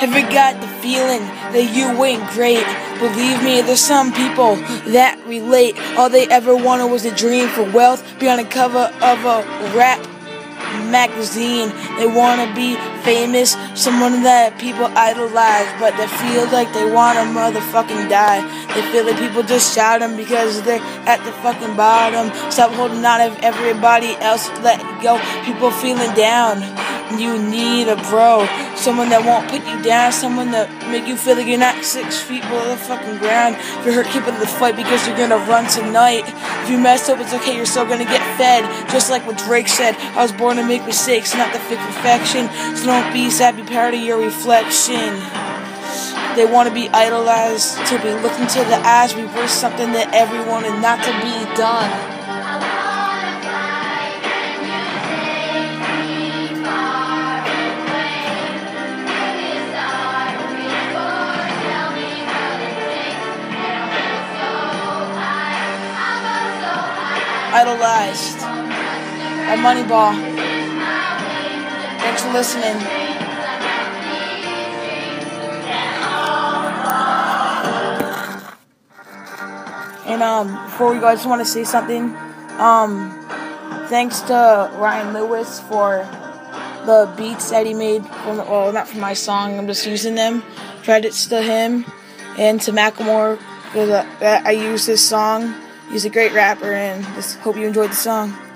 Have you got the feeling that you ain't great? Believe me, there's some people that relate. All they ever wanted was a dream for wealth beyond the cover of a rap magazine. They want to be famous, someone that people idolize, but they feel like they want to motherfucking die. They feel like people just shout them because they're at the fucking bottom. Stop holding on if everybody else let go. People feeling down, you need a bro, someone that won't put you down, someone that make you feel like you're not 6 feet below the fucking ground. If you're hurt, keep up the fight because you're gonna run tonight. If you mess up, it's okay, you're still gonna get fed. Just like what Drake said, I was born to make mistakes, not to fake perfection. So don't be sad, be proud of your reflection. They want to be idolized, to be looked into the eyes, we were something that everyone and not to be done. Idolized by Moneyball. Thanks for listening. And before we go, I just want to say something. Thanks to Ryan Lewis for the beats that he made. Well, not for my song. I'm just using them. Credits to him and to Macklemore because I used his song. He's a great rapper, and just hope you enjoyed the song.